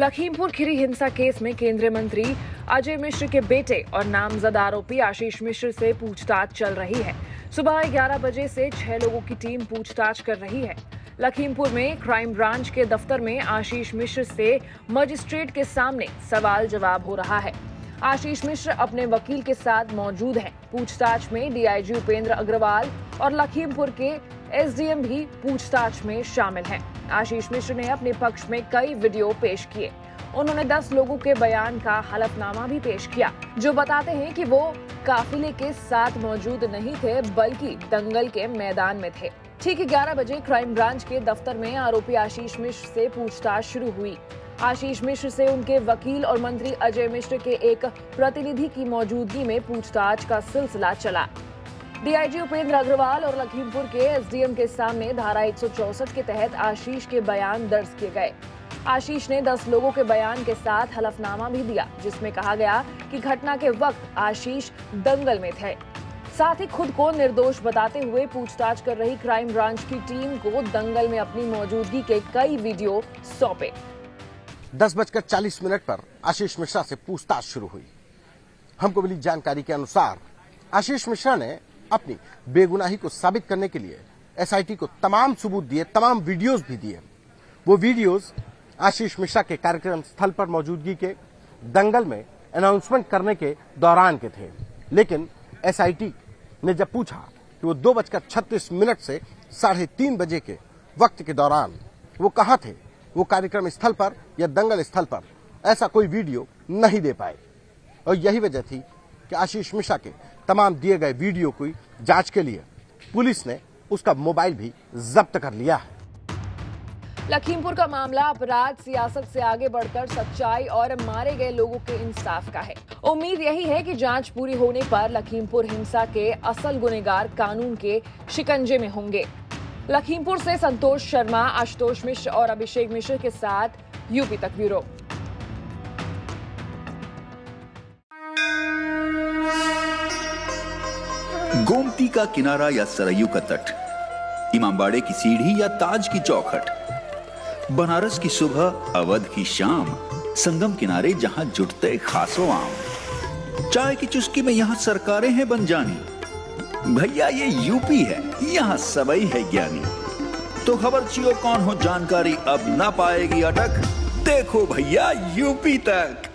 लखीमपुर खिरी हिंसा केस में केंद्रीय मंत्री अजय मिश्र के बेटे और नामजद आरोपी आशीष मिश्र से पूछताछ चल रही है। सुबह 11 बजे से 6 लोगों की टीम पूछताछ कर रही है। लखीमपुर में क्राइम ब्रांच के दफ्तर में आशीष मिश्र से मजिस्ट्रेट के सामने सवाल जवाब हो रहा है। आशीष मिश्र अपने वकील के साथ मौजूद हैं। पूछताछ में डीआईजी उपेंद्र अग्रवाल और लखीमपुर के एसडीएम भी पूछताछ में शामिल हैं। आशीष मिश्र ने अपने पक्ष में कई वीडियो पेश किए। उन्होंने 10 लोगों के बयान का हलफनामा भी पेश किया, जो बताते हैं कि वो काफिले के साथ मौजूद नहीं थे, बल्कि दंगल के मैदान में थे। ठीक 11 बजे क्राइम ब्रांच के दफ्तर में आरोपी आशीष मिश्र से पूछताछ शुरू हुई। आशीष मिश्र से उनके वकील और मंत्री अजय मिश्र के एक प्रतिनिधि की मौजूदगी में पूछताछ का सिलसिला चला। डीआईजी उपेंद्र अग्रवाल और लखीमपुर के एसडीएम के सामने धारा 164 के तहत आशीष के बयान दर्ज किए गए। आशीष ने 10 लोगों के बयान के साथ हलफनामा भी दिया, जिसमें कहा गया कि घटना के वक्त आशीष दंगल में थे। साथ ही खुद को निर्दोष बताते हुए पूछताछ कर रही क्राइम ब्रांच की टीम को दंगल में अपनी मौजूदगी के कई वीडियो सौंपे। 10:40 पर आशीष मिश्रा से पूछताछ शुरू हुई। हमको मिली जानकारी के अनुसार आशीष मिश्रा ने अपनी बेगुनाही को साबित करने के लिए एसआईटी को तमाम सबूत दिए, तमाम वीडियोस भी दिए। वो वीडियोस आशीष मिश्रा के कार्यक्रम स्थल पर मौजूदगी के, दंगल में अनाउंसमेंट करने के दौरान के थे। लेकिन एसआईटी ने जब पूछा कि वो 2:36 से 3:30 के वक्त के दौरान वो कहाँ थे, वो कार्यक्रम स्थल पर या दंगल स्थल पर ऐसा कोई वीडियो नहीं दे पाए। और यही वजह थी कि आशीष मिश्रा के तमाम दिए गए वीडियो की जांच के लिए पुलिस ने उसका मोबाइल भी जब्त कर लिया है। लखीमपुर का मामला अपराध, सियासत से आगे बढ़कर सच्चाई और मारे गए लोगों के इंसाफ का है। उम्मीद यही है कि जांच पूरी होने पर लखीमपुर हिंसा के असल गुनहगार कानून के शिकंजे में होंगे। लखीमपुर से संतोष शर्मा, आशुतोष मिश्र और अभिषेक मिश्र के साथ यूपी तक ब्यूरो। गोमती का किनारा या सरयू का तट, इमामबाड़े की सीढ़ी या ताज की चौखट, बनारस की सुबह, अवध की शाम, संगम किनारे जहां जुटते खासों आम। चाय की चुस्की में यहाँ सरकारें हैं बनजानी, भैया ये यूपी है, यहाँ सबई है ज्ञानी। तो खबर चियो कौन हो जानकारी अब ना पाएगी अटक, देखो भैया यूपी तक।